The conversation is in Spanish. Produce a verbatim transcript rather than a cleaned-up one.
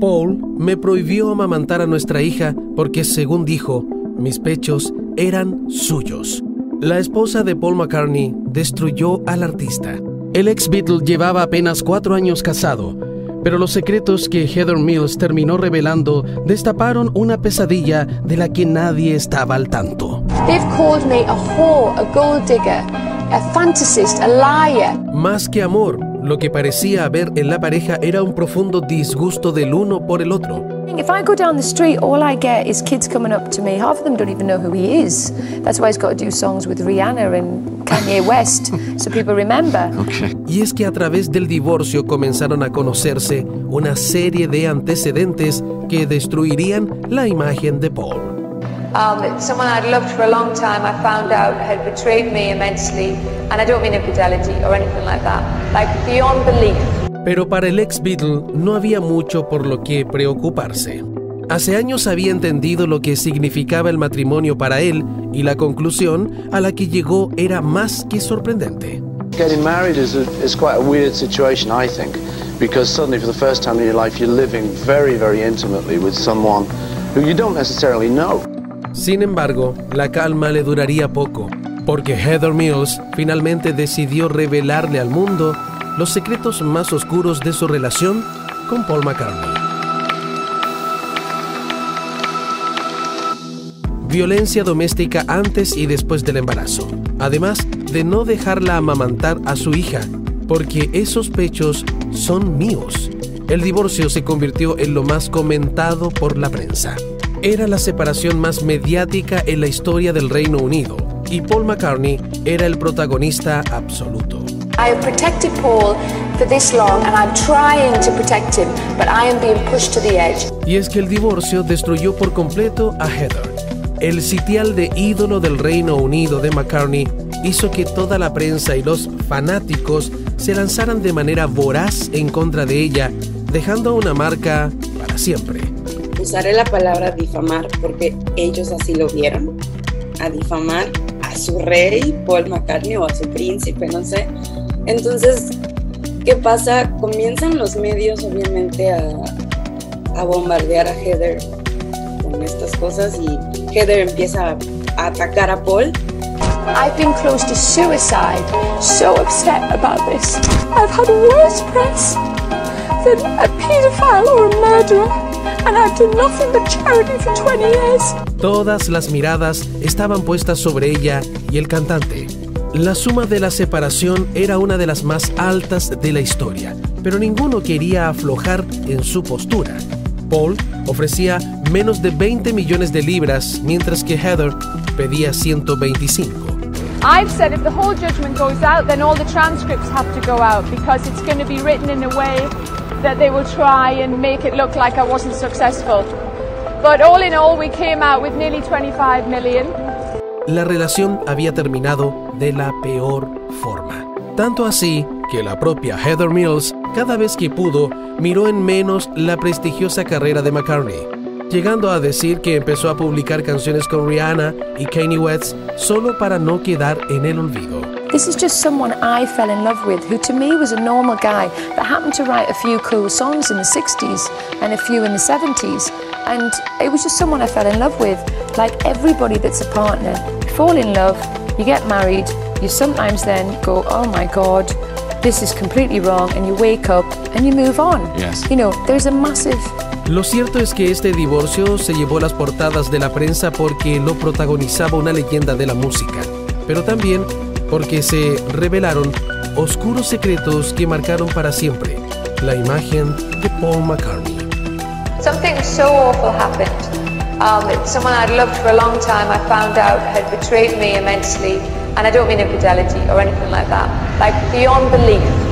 Paul me prohibió amamantar a nuestra hija porque, según dijo, mis pechos eran suyos. La esposa de Paul McCartney destruyó al artista. El ex Beatle llevaba apenas cuatro años casado, pero los secretos que Heather Mills terminó revelando destaparon una pesadilla de la que nadie estaba al tanto. Más que amor, lo que parecía haber en la pareja era un profundo disgusto del uno por el otro. If I go down the street, all I get is kids coming up to me. Half of them don't even know who he is. That's why he's got to do songs with Rihanna and Kanye West, so people remember. Okay. Y es que a través del divorcio comenzaron a conocerse una serie de antecedentes que destruirían la imagen de Paul. Um, it's someone I'd loved for a long time, I found out, had betrayed me immensely, and I don't mean infidelity or anything like that. Like beyond belief. Pero para el ex Beatle no había mucho por lo que preocuparse. Hace años había entendido lo que significaba el matrimonio para él y la conclusión a la que llegó era más que sorprendente. Getting married is a, is quite a weird situation, I think, because suddenly for the first time in your life you're living very, very intimately with someone who you don't necessarily know. Sin embargo, la calma le duraría poco, porque Heather Mills finalmente decidió revelarle al mundo los secretos más oscuros de su relación con Paul McCartney. Violencia doméstica antes y después del embarazo, además de no dejarla amamantar a su hija, porque esos pechos son míos. El divorcio se convirtió en lo más comentado por la prensa. Era la separación más mediática en la historia del Reino Unido, y Paul McCartney era el protagonista absoluto. I have protected Paul for this long and I'm trying to protect him, but I am being pushed to the edge. Y es que el divorcio destruyó por completo a Heather. El sitial de ídolo del Reino Unido de McCartney hizo que toda la prensa y los fanáticos se lanzaran de manera voraz en contra de ella, dejando una marca para siempre. Usaré la palabra difamar porque ellos así lo vieron, a difamar a su rey Paul McCartney o a su príncipe, no sé. Entonces, ¿qué pasa? Comienzan los medios, obviamente, a, a bombardear a Heather con estas cosas y Heather empieza a atacar a Paul. I've been close to suicide, so upset about this. I've had worse press than a pedophile or a murderer, and I've done nothing but charity for twenty years. Todas las miradas estaban puestas sobre ella y el cantante. La suma de la separación era una de las más altas de la historia, pero ninguno quería aflojar en su postura. Paul ofrecía menos de veinte millones de libras, mientras que Heather pedía ciento veinticinco. I've said if the whole judgment goes out, then all the transcripts have to go out because it's going to be written in a way that they will try and make it look like I wasn't successful. But all in all, we came out with nearly twenty-five million. La relación había terminado de la peor forma. Tanto así que la propia Heather Mills, cada vez que pudo, miró en menos la prestigiosa carrera de McCartney, llegando a decir que empezó a publicar canciones con Rihanna y Kanye West solo para no quedar en el olvido. This is just someone I fell in love with, who to me was a normal guy that happened to write a few cool songs in the sixties and a few in the seventies, and it was just someone I fell in love with, like everybody that's a partner. Fall in love, you get married, you sometimes then go, oh my God, this is completely wrong, and you wake up and you move on. Yes. You know, there's a massive... Lo cierto es que este divorcio se llevó las portadas de la prensa porque lo protagonizaba una leyenda de la música, pero también porque se revelaron oscuros secretos que marcaron para siempre la imagen de Paul McCartney. Something so awful happened. Um, someone I'd loved for a long time, I found out, had betrayed me immensely, and I don't mean infidelity or anything like that, like beyond belief.